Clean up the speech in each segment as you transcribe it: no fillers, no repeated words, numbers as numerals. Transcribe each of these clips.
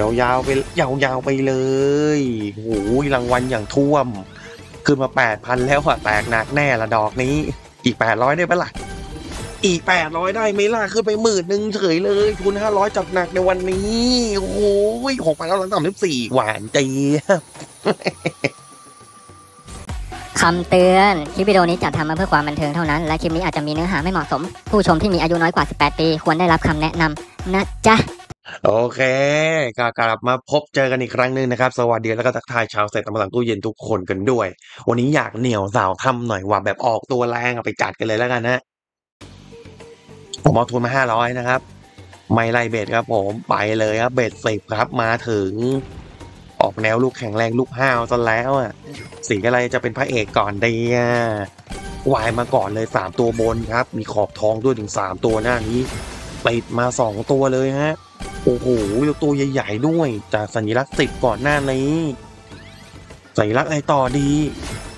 ยาวๆไปเลยโอ้ยรางวัลอย่างท่วมขึ้นมา 8,000 แล้วอะแตกหนักแน่ละดอกนี้อีก800ได้ปะล่ะอีก800ได้ไหมล่ะขึ้นไป10,000เฉยเลยทุน500จัดหนักในวันนี้โอ้ย6,934หวานใจคำเตือนคลิปวิดีโอนี้จัดทำมาเพื่อความบันเทิงเท่านั้นและคลิปนี้อาจจะมีเนื้อหาไม่เหมาะสมผู้ชมที่มีอายุน้อยกว่า18ปีควรได้รับคำแนะนำนะจ๊ะโอเคก็กลับมาพบเจอกันอีกครั้งหนึ่งนะครับสวัสดีแล้วก็ทักทายชาวเศรษฐศาสตร์มาสั่งตู้เย็นทุกคนกันด้วยวันนี้อยากเหนี่ยวสาวทำหน่อยว่าแบบออกตัวแรงไปจัดกันเลยแล้วกันนะผมเอาทุนมา500นะครับไม่ไล่เบ็ดครับผมไปเลยครับเบ็ด10ครับมาถึงออกแนวลูกแข็งแรงลูกห้าวซะแล้วอ่ะสีอะไรจะเป็นพระเอกก่อนดีอ่ะวายมาก่อนเลย3ตัวบนครับมีขอบทองด้วยถึง3ตัวหน้านี้ติดมา2ตัวเลยฮะโอ้โหตัวใหญ่ๆด้วยจากสัญลักษณ์10ก่อนหน้านี้สัญลักษณ์อะไรต่อดี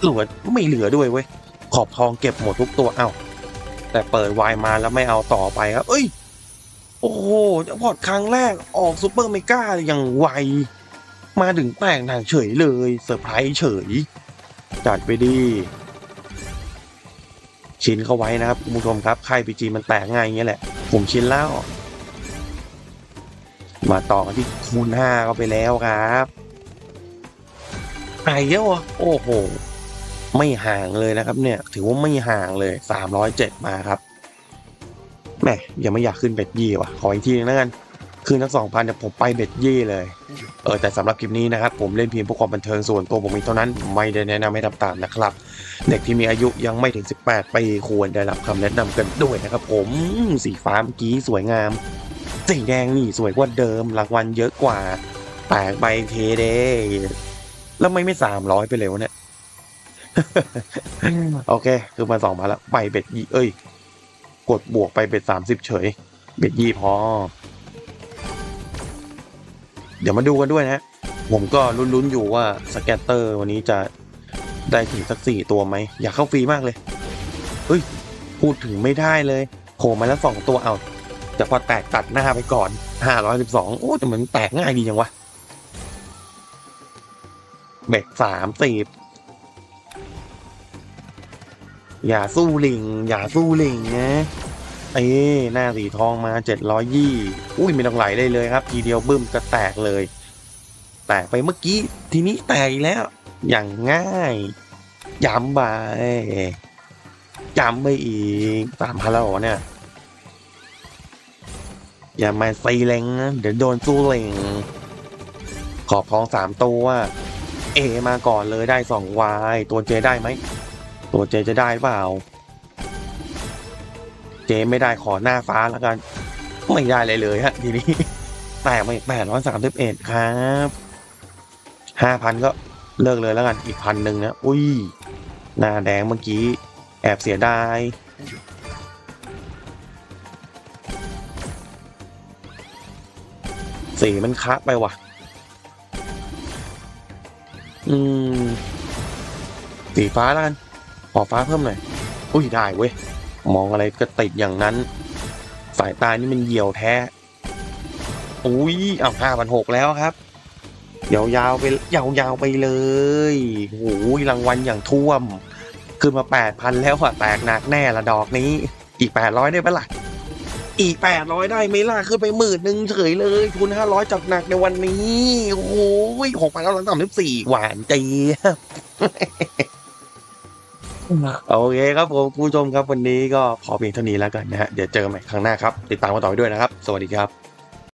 เหลือไม่เหลือด้วยเว้ยขอบทองเก็บหมดทุกตัวเอ้าแต่เปิดวายมาแล้วไม่เอาต่อไปครับเอ้ยโอ้โหจะพอดครั้งแรกออกซูเปอร์เมก้าอย่างไวมาถึงแตกหนักเฉยเลยเซอร์ไพรส์เฉยจัดไปดีชิ้นเข้าไว้นะครับคุณผู้ชมครับไข่พีจีมันแตกง่ายอย่างเงี้ยแหละผมชิ้นแล้วมาต่อกันที่คูณ5ก็ไปแล้วครับไอ้เยอะโอ้โหไม่ห่างเลยนะครับเนี่ยถือว่าไม่ห่างเลย307มาครับแหมยังไม่อยากขึ้นเบ็ดยี่ว่ะขออีกทีนึงแล้วกันคืนทั้ง 2,000 เนี่ยผมไปเบ็ดยี่เลยแต่สำหรับคลิปนี้นะครับผมเล่นเพียงเพื่อความบันเทิงส่วนตัวผมมีเท่านั้นไม่ได้แนะนำให้ทำตามนะครับเด็กที่มีอายุยังไม่ถึง18ปีควรได้รับคำแนะนำกันด้วยนะครับผมสีฟ้าเมื่อกี้สวยงามสีแดงนี่สวยกว่าเดิมรางวัลเยอะกว่าแตกใบเทเดแล้วไม่300ไปเลยวะเนี่ย โอเคคือมา2มาแล้วไปเบ็ดยี่เอ้ยกดบวกไปเบ็ด30เฉยเบ็ดยี่พอเดี๋ยวมาดูกันด้วยนะผมก็ลุ้นๆอยู่ว่าสแกตเตอร์วันนี้จะได้ถึงสัก4ตัวไหมอยากเข้าฟรีมากเลยเฮ้ยพูดถึงไม่ได้เลยโผล่มาแล้ว2ตัวเอาแต่พอแตกตัดหน้าไปก่อน512โอ้แต่มันแตกง่ายดีจังวะเบ็ด30อย่าสู้ลิงนะหน้าสีทองมา720อุ้ยไม่ต้องไหลได้เลยครับทีเดียวบึ้มก็แตกเลยแตกไปเมื่อกี้ทีนี้แตกแล้วอย่างง่ายย้ำไปอีก3,000แล้วเนี่ยอย่ามาใส่แรงนะเดี๋ยวโดนสู้แรงขอบทอง3ตัวเอมาก่อนเลยได้2วายตัวเจได้ไหมตัวเจจะได้เปล่าเจไม่ได้ขอหน้าฟ้าแล้วกันไม่ได้เลยฮะทีนี้แต่ไม่831ครับ5,000ก็เลิกเลยแล้วกันอีก1,000นะอุ้ยหน้าแดงเมื่อกี้แอบเสียดายสีมันคะไปว่ะสีฟ้าแล้วกันขอฟ้าเพิ่มหน่อยอุ้ยได้เว้ยมองอะไรก็ติดอย่างนั้นสายตานี่มันเหี่ยวแท้อุ้ยเอา5,600แล้วครับยาวๆไปเลยโอ้ยรางวัลอย่างท่วมขึ้นมา 8,000 แล้วอะแตกหนักแน่ละดอกนี้อีก800ได้ปะล่ะอีก800ได้ไหมล่ะขึ้นไป10,000เฉยเลยทุน500จัดหนักในวันนี้โอ้ย6,934หวานใจโอเคครับผมผู้ชมครับวันนี้ก็พอเพียงเท่านี้แล้วกันนะฮะเดี๋ยวเจอกันใหม่ครั้งหน้าครับติดตามกันต่อไปด้วยนะครับสวัสดีครับ